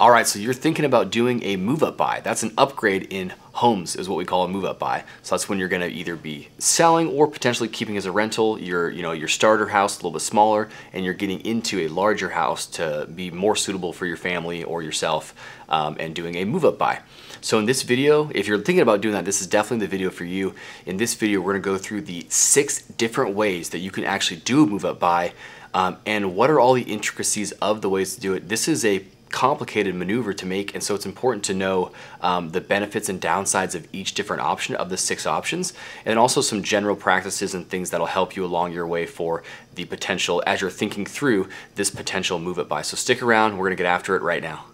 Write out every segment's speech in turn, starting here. All right, so you're thinking about doing a move-up buy. That's an upgrade in homes is what we call a move-up buy. So that's when you're gonna either be selling or potentially keeping as a rental your, your starter house, a little bit smaller, and you're getting into a larger house to be more suitable for your family or yourself and doing a move-up buy. So in this video, if you're thinking about doing that, this is definitely the video for you. In this video, we're gonna go through the 6 different ways that you can actually do a move-up buy and what are all the intricacies of the ways to do it. This is a complicated maneuver to make, and so it's important to know the benefits and downsides of each different option of the 6 options, and also some general practices and things that'll help you along your way for the potential as you're thinking through this potential move it buy. So stick around, we're gonna get after it right now.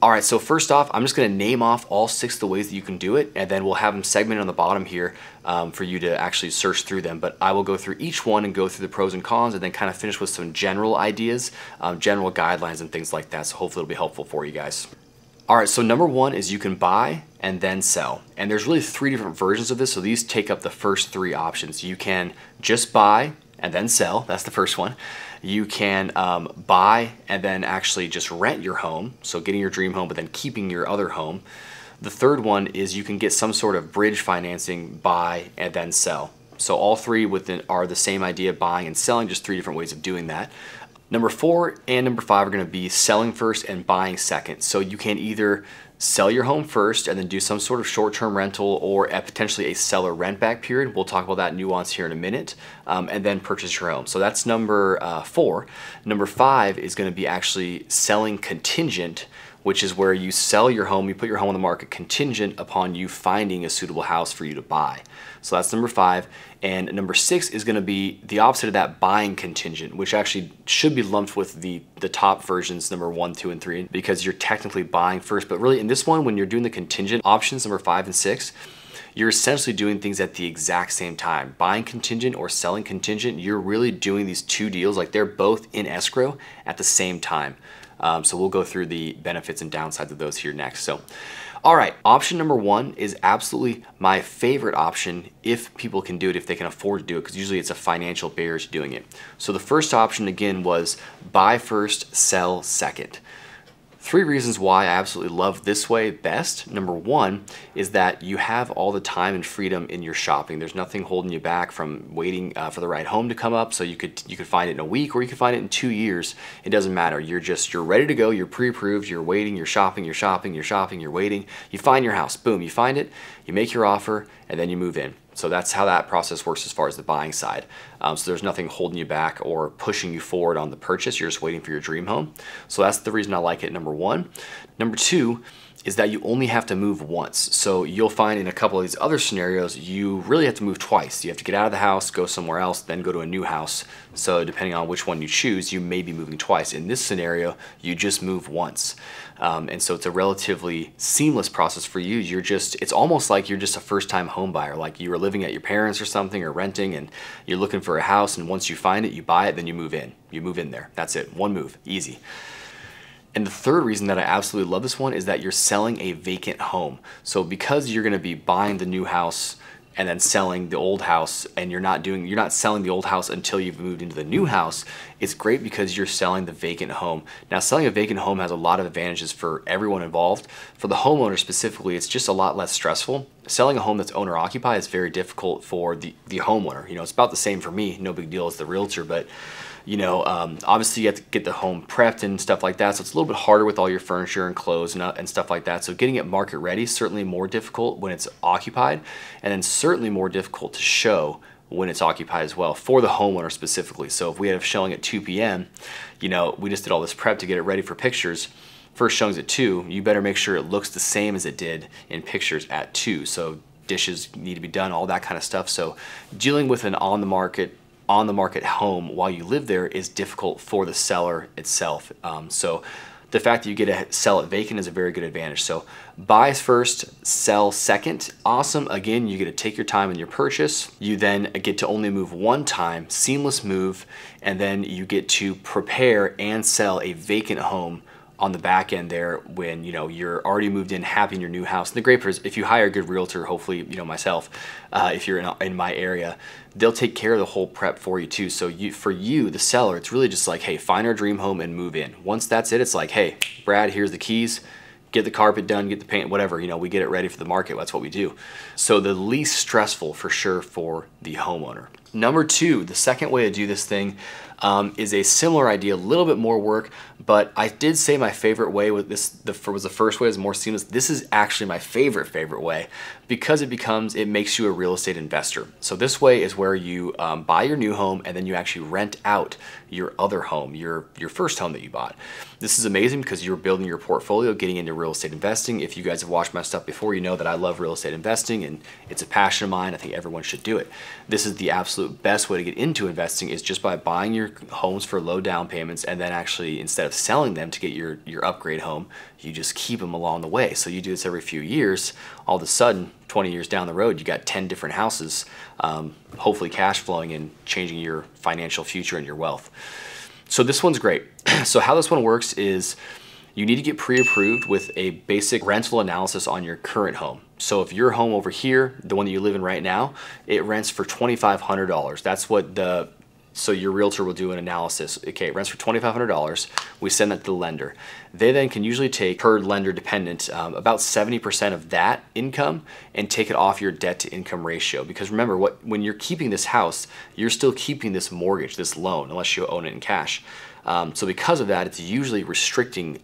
All right, so first off, I'm just gonna name off all 6 of the ways that you can do it, and then we'll have them segmented on the bottom here for you to actually search through them. But I will go through each one and go through the pros and cons, and then kind of finish with some general ideas, general guidelines and things like that. So hopefully it'll be helpful for you guys. All right, so number 1 is you can buy and then sell. And there's really 3 different versions of this, so these take up the first 3 options. You can just buy and then sell, that's the first one. You can buy and then actually just rent your home, so getting your dream home but then keeping your other home. The third one is you can get some sort of bridge financing, buy and then sell. So all 3 within are the same idea, buying and selling, just 3 different ways of doing that. Number 4 and number 5 are gonna be selling first and buying second. So you can either sell your home first and then do some sort of short-term rental or potentially a seller rent back period. We'll talk about that nuance here in a minute, and then purchase your home. So that's number 4. Number 5 is gonna be actually selling contingent, which is where you sell your home, you put your home on the market contingent upon you finding a suitable house for you to buy. So that's number 5. And number 6 is gonna be the opposite of that, buying contingent, which actually should be lumped with the top versions, number 1, 2, and 3, because you're technically buying first. But really in this one, when you're doing the contingent options, number 5 and 6, you're essentially doing things at the exact same time. Buying contingent or selling contingent, you're really doing these 2 deals, like they're both in escrow at the same time. So we'll go through the benefits and downsides of those here next. So, all right, option number 1 is absolutely my favorite option if people can do it, if they can afford to do it, because usually it's a financial barrier to doing it. So the first option again was buy first, sell second. 3 reasons why I absolutely love this way best. Number 1 is that you have all the time and freedom in your shopping. There's nothing holding you back from waiting for the right home to come up. So you could find it in a week or you could find it in 2 years. It doesn't matter. You're ready to go. You're pre-approved. You're waiting. You're shopping. You're waiting. You find your house. Boom. You find it. You make your offer and then you move in. So that's how that process works as far as the buying side. So there's nothing holding you back or pushing you forward on the purchase. You're just waiting for your dream home. So that's the reason I like it, number 1. Number 2 is that you only have to move once. So you'll find in a couple of these other scenarios, you really have to move twice. You have to get out of the house, go somewhere else, then go to a new house. So depending on which one you choose, you may be moving twice. In this scenario, you just move once. And so it's a relatively seamless process for you. It's almost like you're just a first-time home buyer. Like you were living at your parents' or something or renting and you're looking for a house, and once you find it, you buy it, then you move in. You move in there, that's it, one move, easy. And the third reason that I absolutely love this one is that you're selling a vacant home. So because you're gonna be buying the new house and then selling the old house, and you're not selling the old house until you've moved into the new house, it's great because you're selling the vacant home. Now, selling a vacant home has a lot of advantages for everyone involved. For the homeowner specifically, it's just a lot less stressful. Selling a home that's owner-occupied is very difficult for the homeowner. You know, it's about the same for me, no big deal as the realtor, but obviously you have to get the home prepped and stuff like that. So it's a little bit harder with all your furniture and clothes and stuff like that. So getting it market ready is certainly more difficult when it's occupied, and then certainly more difficult to show when it's occupied as well for the homeowner specifically. So if we had showing at 2 p.m., we just did all this prep to get it ready for pictures. First showing's at 2, you better make sure it looks the same as it did in pictures at 2. So dishes need to be done, all that kind of stuff. So dealing with an on the market home while you live there is difficult for the seller itself. So the fact that you get to sell it vacant is a very good advantage. So buy first, sell second. Awesome. Again, you get to take your time in your purchase. You then get to only move one time, seamless move, and then you get to prepare and sell a vacant home on the back end there when, you know, you're already moved in, happy in your new house. And the great part is if you hire a good realtor, hopefully, you know, myself, if you're in my area, they'll take care of the whole prep for you too. So you, for you, the seller, it's really just like, hey, find our dream home and move in. Once that's it, it's like, hey, Brad, here's the keys, get the carpet done, get the paint, whatever, you know, we get it ready for the market. That's what we do. So the least stressful for sure for the homeowner. Number two, the second way to do this thing is a similar idea, a little bit more work, but I did say my favorite way with this, was the first way, is more seamless. This is actually my favorite way because it makes you a real estate investor. So this way is where you buy your new home and then you actually rent out your other home, your first home that you bought. This is amazing because you're building your portfolio, getting into real estate investing. If you guys have watched my stuff before, you know that I love real estate investing and it's a passion of mine. I think everyone should do it. This is the absolute best way to get into investing is just by buying your homes for low down payments, and then actually, instead of selling them to get your upgrade home, you just keep them along the way. So you do this every few years. All of a sudden, 20 years down the road, you got 10 different houses, hopefully cash flowing and changing your financial future and your wealth. So this one's great. So how this one works is you need to get pre-approved with a basic rental analysis on your current home. So if your home over here, the one that you live in right now, it rents for $2,500. That's what the, so your realtor will do an analysis. Okay, it rents for $2,500. We send that to the lender. They then can usually take, per lender dependent, about 70% of that income and take it off your debt to income ratio. Because remember, when you're keeping this house, you're still keeping this mortgage, this loan, unless you own it in cash. So because of that, it's usually restricting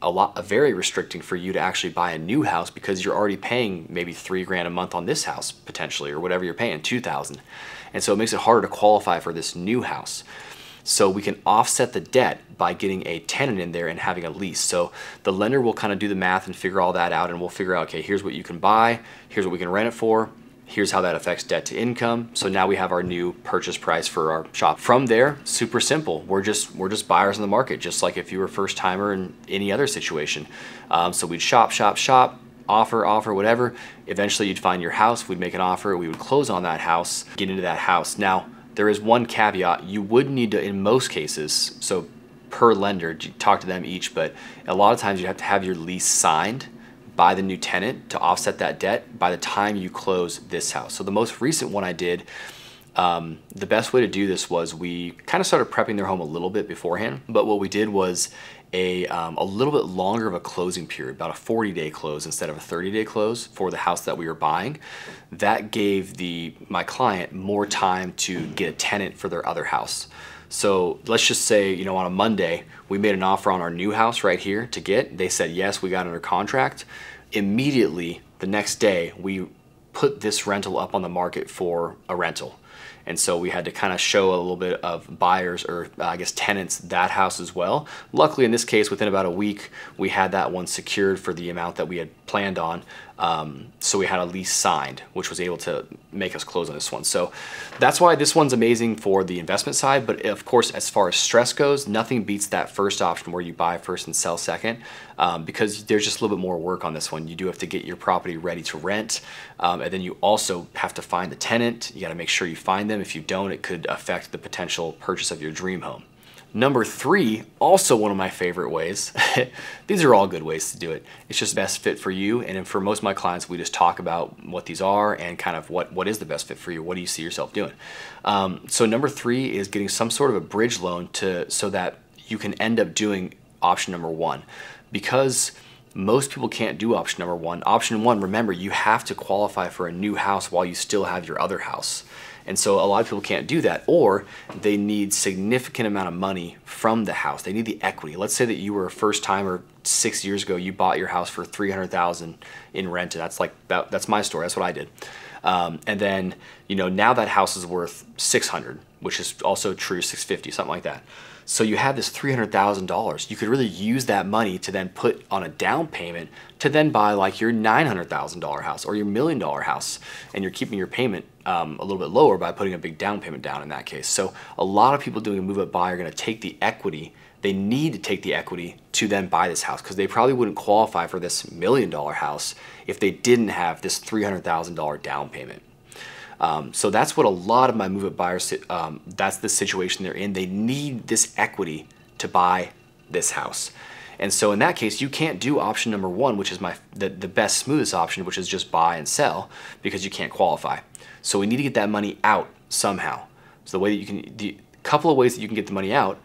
very restricting for you to actually buy a new house, because you're already paying maybe $3,000 a month on this house potentially, or whatever you're paying, $2,000. And so it makes it harder to qualify for this new house. So we can offset the debt by getting a tenant in there and having a lease. So the lender will kind of do the math and figure all that out, and we'll figure out, okay, here's what you can buy, here's what we can rent it for, here's how that affects debt to income. So now we have our new purchase price for our shop. From there, super simple. We're just buyers in the market, just like if you were first timer in any other situation. So we'd shop, offer, whatever. Eventually you'd find your house, we'd make an offer, we would close on that house, get into that house. Now, there is one caveat. You would need to, in most cases, so per lender, talk to them each, but a lot of times you have to have your lease signed by the new tenant to offset that debt by the time you close this house. So the most recent one I did, the best way to do this was we kind of started prepping their home a little bit beforehand, but what we did was a little bit longer of a closing period, about a 40-day close instead of a 30-day close for the house that we were buying. That gave my client more time to get a tenant for their other house. So let's just say, you know, on a Monday, we made an offer on our new house right here to get. They said, yes, we got under contract. Immediately, the next day, we put this rental up on the market for a rental. And so we had to kind of show a little bit of buyers, or I guess tenants, that house as well. Luckily, in this case, within about a week, we had that one secured for the amount that we had planned on. So we had a lease signed, which was able to make us close on this one. So that's why this one's amazing for the investment side. But of course, as far as stress goes, nothing beats that first option where you buy first and sell second, because there's just a little bit more work on this one. You do have to get your property ready to rent. And then you also have to find the tenant. You got to make sure you find them. If you don't, it could affect the potential purchase of your dream home. Number three, also one of my favorite ways. These are all good ways to do it. It's just best fit for you. And for most of my clients, we just talk about what these are and kind of what is the best fit for you. What do you see yourself doing? So number three is getting some sort of a bridge loan so that you can end up doing option number one. Because most people can't do option number one. Option one, remember, you have to qualify for a new house while you still have your other house. And so a lot of people can't do that, or they need significant amount of money from the house. They need the equity. Let's say that you were a first timer 6 years ago, you bought your house for $300,000 in rent. And that's my story. That's what I did. And then, you know, now that house is worth $600, which is also true, $650, something like that. So you have this $300,000. You could really use that money to then put on a down payment to then buy like your $900,000 house or your $1 million house. And you're keeping your payment a little bit lower by putting a big down payment down in that case. So a lot of people doing a move-up buy are gonna take the equity they need to take the equity to then buy this house, because they probably wouldn't qualify for this $1 million house if they didn't have this $300,000 down payment. So that's what a lot of my move-up buyers, that's the situation they're in. They need this equity to buy this house. And so in that case, you can't do option number one, which is the best, smoothest option, which is just buy and sell, because you can't qualify. So we need to get that money out somehow. So the way that you can, couple of ways that you can get the money out,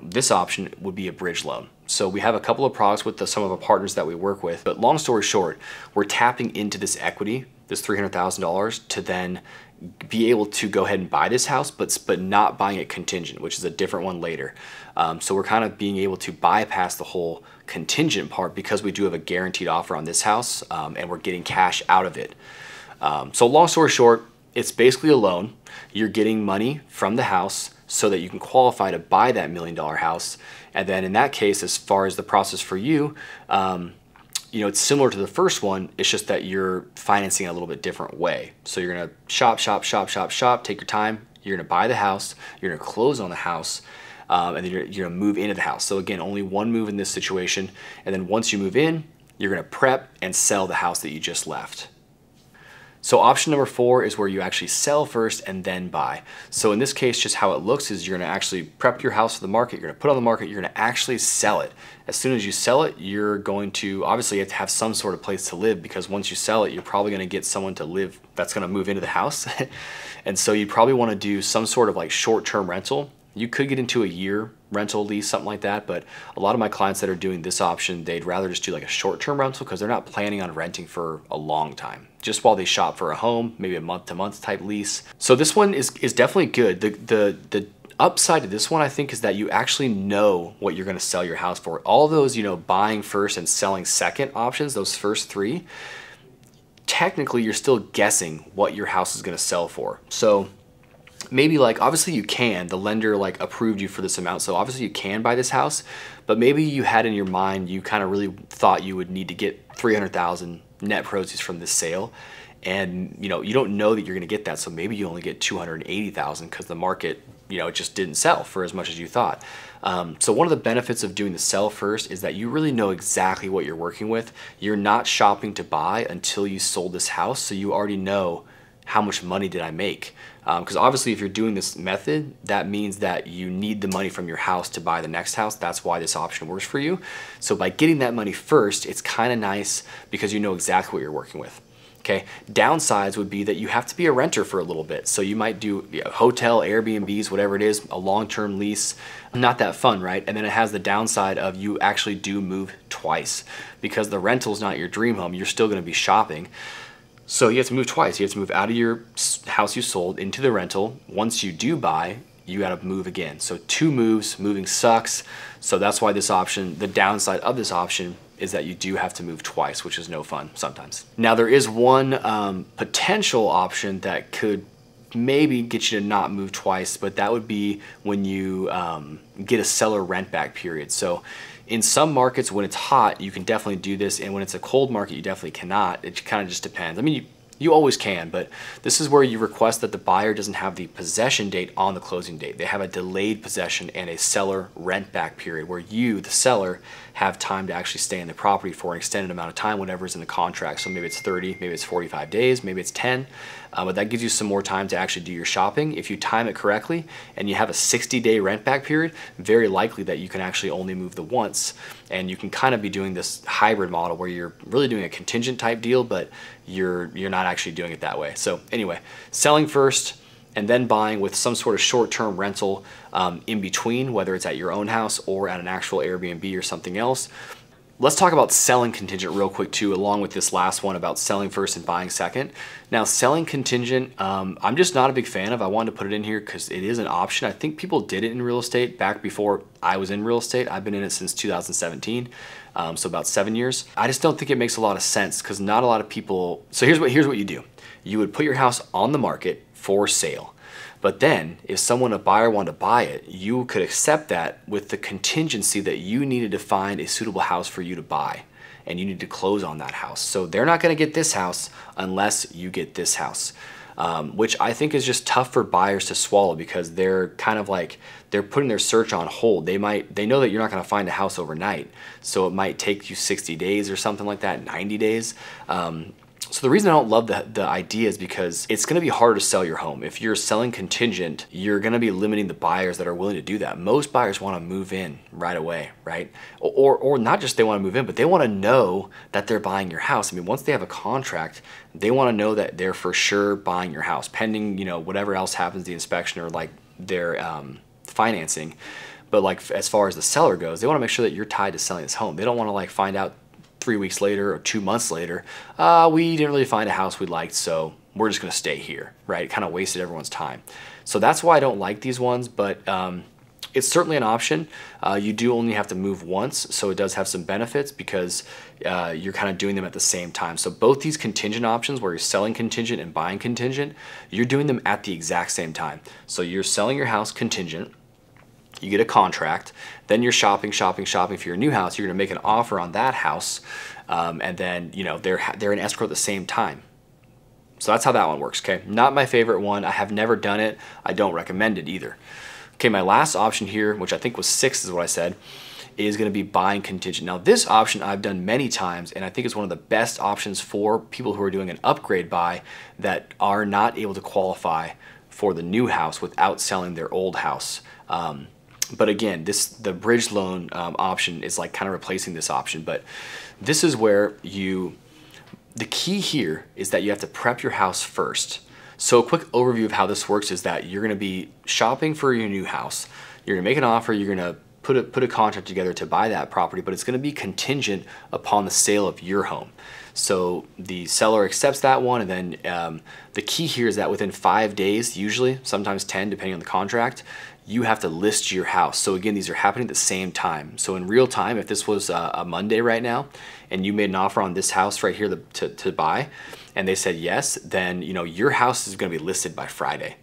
this option would be a bridge loan. So we have a couple of products with some of our partners that we work with, but long story short, we're tapping into this equity, this $300,000, to then be able to go ahead and buy this house, but not buying it contingent, which is a different one later. So we're kind of being able to bypass the whole contingent part, because we do have a guaranteed offer on this house, and we're getting cash out of it. So long story short, it's basically a loan. You're getting money from the house so that you can qualify to buy that $1 million house. And then in that case, as far as the process for you, you know, it's similar to the first one. It's just that you're financing in a little bit different way. So you're gonna shop, take your time. You're gonna buy the house, you're gonna close on the house, and then you're gonna move into the house. So again, only one move in this situation. And then once you move in, you're gonna prep and sell the house that you just left. So option number four is where you actually sell first and then buy. So in this case, just how it looks is you're gonna actually prep your house for the market, you're gonna put it on the market, you're gonna actually sell it. As soon as you sell it, you're going to obviously have to have some sort of place to live, because once you sell it, you're probably gonna get someone to live that's gonna move into the house. And so you probably wanna do some sort of like short-term rental. You could get into a year rental lease, something like that, but a lot of my clients that are doing this option, they'd rather just do like a short-term rental, because they're not planning on renting for a long time, just while they shop for a home, maybe a month-to-month type lease. So this one is definitely good. The upside to this one, I think, is that you actually know what you're gonna sell your house for. All those, you know, buying first and selling second options, those first three, technically you're still guessing what your house is gonna sell for. So maybe, like, obviously you can, the lender like approved you for this amount, so obviously you can buy this house, but maybe you had in your mind, you kind of really thought you would need to get $300,000 net proceeds from this sale. And you know, you don't know that you're gonna get that, so maybe you only get $280,000 because the market, you know, it just didn't sell for as much as you thought. So one of the benefits of doing the sell first is that you really know exactly what you're working with. You're not shopping to buy until you sold this house, so you already know how much money did I make? Because obviously if you're doing this method, that means that you need the money from your house to buy the next house. That's why this option works for you. So by getting that money first, it's kind of nice because you know exactly what you're working with. Okay, downsides would be that you have to be a renter for a little bit. So you might do, you know, hotel, Airbnbs, whatever it is, a long-term lease. Not that fun, right? And then it has the downside of you actually do move twice, because the rental's not your dream home. You're still gonna be shopping. So you have to move twice. You have to move out of your house you sold into the rental. Once you do buy, you gotta move again. So two moves, moving sucks. So that's why this option, the downside of this option is that you do have to move twice, which is no fun sometimes. Now there is one potential option that could maybe get you to not move twice, but that would be when you get a seller rent back period. So in some markets, when it's hot, you can definitely do this, and when it's a cold market, you definitely cannot. It kind of just depends. I mean, you always can, but this is where you request that the buyer doesn't have the possession date on the closing date. They have a delayed possession and a seller rent back period where you, the seller, have time to actually stay in the property for an extended amount of time, whatever is in the contract. So maybe it's 30, maybe it's 45 days, maybe it's 10, but that gives you some more time to actually do your shopping. If you time it correctly and you have a 60-day rent back period, very likely that you can actually only move the once, and you can kind of be doing this hybrid model where you're really doing a contingent type deal, but you're not actually doing it that way. So anyway, selling first and then buying with some sort of short-term rental in between, whether it's at your own house or at an actual Airbnb or something else. Let's talk about selling contingent real quick too, along with this last one about selling first and buying second. Now, selling contingent, I'm just not a big fan of. I wanted to put it in here because it is an option. I think people did it in real estate back before I was in real estate. I've been in it since 2017, so about 7 years. I just don't think it makes a lot of sense because not a lot of people, so here's what you do. You would put your house on the market for sale. But then if someone, a buyer, wanted to buy it, you could accept that with the contingency that you needed to find a suitable house for you to buy and you need to close on that house. So they're not gonna get this house unless you get this house. which I think is just tough for buyers to swallow, because they're kind of like, they're putting their search on hold. They know that you're not going to find a house overnight, so it might take you 60 days or something like that, 90 days. So the reason I don't love the idea is because it's going to be harder to sell your home. If you're selling contingent, you're going to be limiting the buyers that are willing to do that. Most buyers want to move in right away, right? Or not just they want to move in, but they want to know that they're buying your house. I mean, once they have a contract, they want to know that they're for sure buying your house, pending, you know, whatever else happens, the inspection or like their financing. But like as far as the seller goes, they want to make sure that you're tied to selling this home. They don't want to like find out 3 weeks later or 2 months later, we didn't really find a house we liked, so we're just gonna stay here, right? It kind of wasted everyone's time. So that's why I don't like these ones, but it's certainly an option. You do only have to move once, so it does have some benefits because you're kind of doing them at the same time. So both these contingent options, where you're selling contingent and buying contingent, you're doing them at the exact same time. So you're selling your house contingent, you get a contract, then you're shopping for your new house. You're gonna make an offer on that house, and then you know they're in escrow at the same time. So that's how that one works, okay? Not my favorite one. I have never done it. I don't recommend it either. Okay, my last option here, which I think was 6 is what I said, is gonna be buying contingent. Now this option I've done many times, and I think it's one of the best options for people who are doing an upgrade buy that are not able to qualify for the new house without selling their old house. But again, the bridge loan option is like kind of replacing this option. But this is where the key here is that you have to prep your house first. So a quick overview of how this works is that you're gonna be shopping for your new house. You're gonna make an offer, you're gonna put a contract together to buy that property, but it's gonna be contingent upon the sale of your home. So the seller accepts that one, and then the key here is that within 5 days, usually, sometimes 10, depending on the contract, you have to list your house. So again, these are happening at the same time. So in real time, if this was a Monday right now, and you made an offer on this house right here to buy, and they said yes, then you know your house is gonna be listed by Friday.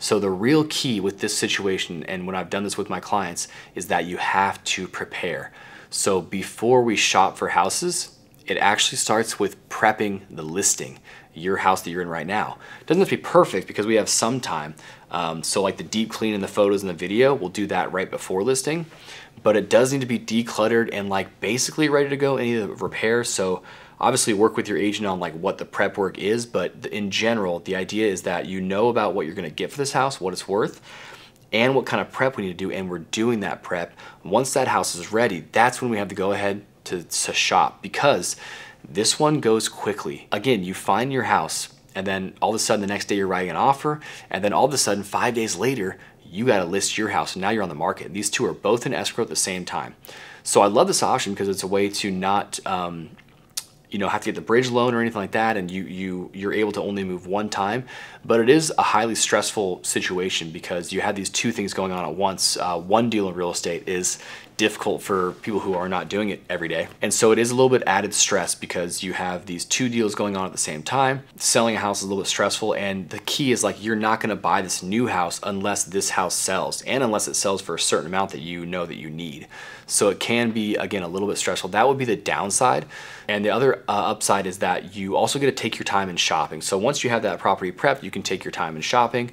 So the real key with this situation, and when I've done this with my clients, is that you have to prepare. So before we shop for houses, it actually starts with prepping the listing, your house that you're in right now. It doesn't have to be perfect because we have some time. So like the deep clean in the photos and the video, we'll do that right before listing, but it does need to be decluttered and like basically ready to go, any of the repairs. So obviously work with your agent on like what the prep work is, but in general, the idea is that you know about what you're gonna get for this house, what it's worth, and what kind of prep we need to do, and we're doing that prep. Once that house is ready, that's when we have to go ahead to shop, because this one goes quickly. Again, you find your house, and then all of a sudden the next day you're writing an offer, and then all of a sudden 5 days later, you gotta list your house, and now you're on the market. These two are both in escrow at the same time. So I love this option because it's a way to not you know, have to get the bridge loan or anything like that, and you're able to only move one time. But it is a highly stressful situation because you have these two things going on at once. One deal in real estate is difficult for people who are not doing it every day, and so it is a little bit added stress because you have these two deals going on at the same time. Selling a house is a little bit stressful, and the key is like you're not going to buy this new house unless this house sells, and unless it sells for a certain amount that you know that you need. So it can be, again, a little bit stressful. That would be the downside. And the other upside is that you also get to take your time in shopping. So once you have that property prepped, you can take your time in shopping.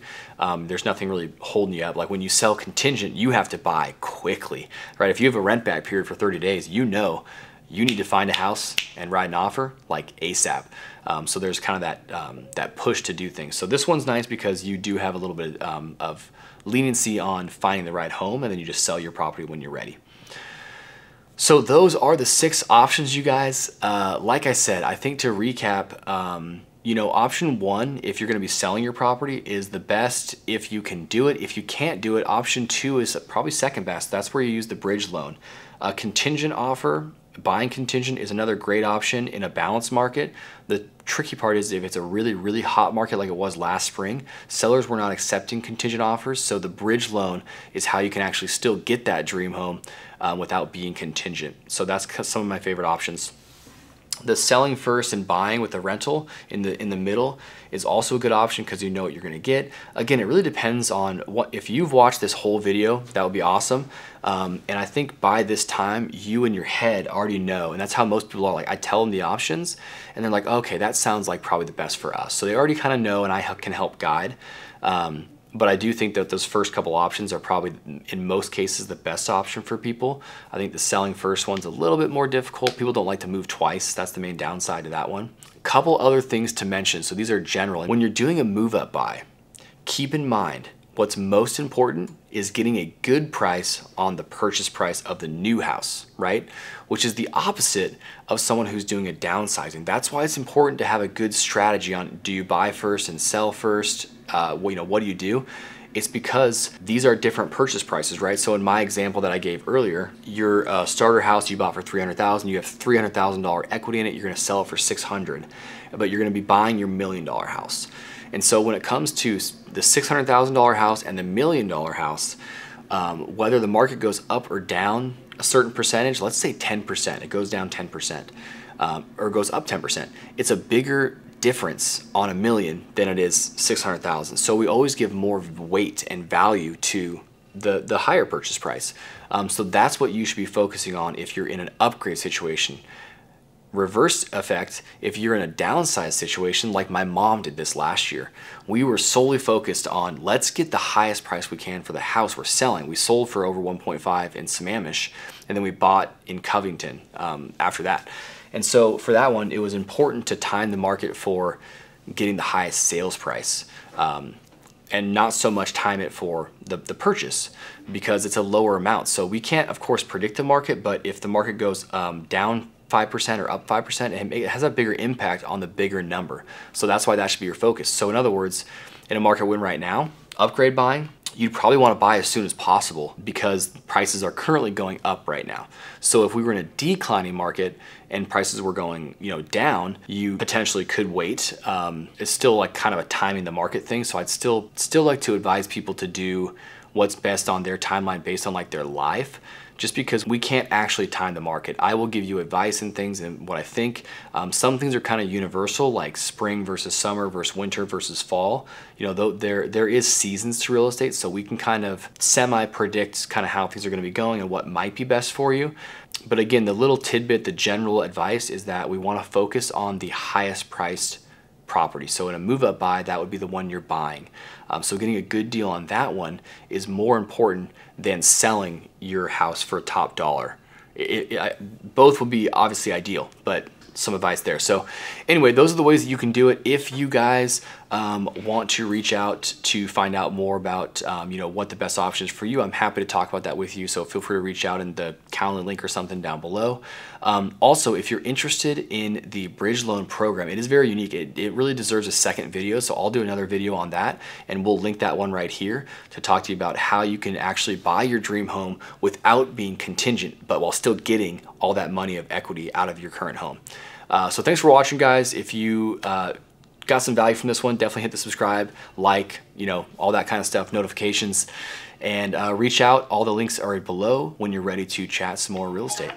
There's nothing really holding you up. Like when you sell contingent, you have to buy quickly, right? If you have a rent back period for 30 days, you know you need to find a house and write an offer like ASAP. So there's kind of that, that push to do things. So this one's nice because you do have a little bit of leniency on finding the right home, and then you just sell your property when you're ready. So those are the 6 options, you guys. Like I said, I think to recap, you know, option 1, if you're gonna be selling your property, is the best if you can do it. If you can't do it, option 2 is probably second best. That's where you use the bridge loan. A contingent offer, buying contingent, is another great option in a balanced market. The tricky part is if it's a really, really hot market like it was last spring, sellers were not accepting contingent offers. So the bridge loan is how you can actually still get that dream home without being contingent. So that's some of my favorite options. The selling first and buying with a rental in the middle is also a good option because you know what you're going to get. Again, it really depends on what, if you've watched this whole video, that would be awesome. And I think by this time, you in your head already know, and that's how most people are. Like, I tell them the options and they're like, okay, that sounds like probably the best for us. So they already kind of know, and I can help guide. But I do think that those first couple options are probably, in most cases, the best option for people. I think the selling first one's a little bit more difficult. People don't like to move twice. That's the main downside to that one. Couple other things to mention. So these are general. When you're doing a move up buy, keep in mind what's most important is getting a good price on the purchase price of the new house, right? Which is the opposite of someone who's doing a downsizing. That's why it's important to have a good strategy on, do you buy first and sell first? What do you do? It's because these are different purchase prices, right? So in my example that I gave earlier, your starter house you bought for $300,000, you have $300,000 equity in it, you're gonna sell it for $600,000, but you're gonna be buying your $1 million house. And so when it comes to the $600,000 house and the $1 million house, whether the market goes up or down a certain percentage, let's say 10%, it goes down 10%, or goes up 10%, it's a bigger difference on $1 million than it is 600,000. So we always give more weight and value to the higher purchase price. So that's what you should be focusing on if you're in an upgrade situation. Reverse effect, if you're in a downside situation, like my mom did this last year, we were solely focused on, let's get the highest price we can for the house we're selling. We sold for over 1.5 in Sammamish, and then we bought in Covington after that. And so for that one, it was important to time the market for getting the highest sales price and not so much time it for the purchase, because it's a lower amount. So we can't, of course, predict the market, but if the market goes down 5% or up 5%, it has a bigger impact on the bigger number. So that's why that should be your focus. So in other words, in a market win right now, upgrade buying, you'd probably want to buy as soon as possible because prices are currently going up right now. So if we were in a declining market and prices were going, down, you potentially could wait. It's still like kind of a timing the market thing. So I'd still like to advise people to do what's best on their timeline based on like their life, just because we can't actually time the market. I will give you advice and things and what I think. Some things are kind of universal, like spring versus summer versus winter versus fall. There is seasons to real estate, so we can kind of semi-predict kind of how things are gonna be going and what might be best for you. But again, the little tidbit, the general advice is that we wanna focus on the highest priced property. So in a move up buy, that would be the one you're buying. So getting a good deal on that one is more important than selling your house for a top dollar. Both would be obviously ideal, but some advice there. So anyway, those are the ways that you can do it. If you guys want to reach out to find out more about what the best option is for you, I'm happy to talk about that with you. So feel free to reach out in the Calendly link or something down below. Also, if you're interested in the bridge loan program, it is very unique. It really deserves a second video. So I'll do another video on that, and we'll link that one right here to talk to you about how you can actually buy your dream home without being contingent, but while still getting all that money of equity out of your current home. So thanks for watching, guys. If you got some value from this one, definitely hit the subscribe, like, all that kind of stuff, notifications, and reach out. All the links are below when you're ready to chat some more real estate.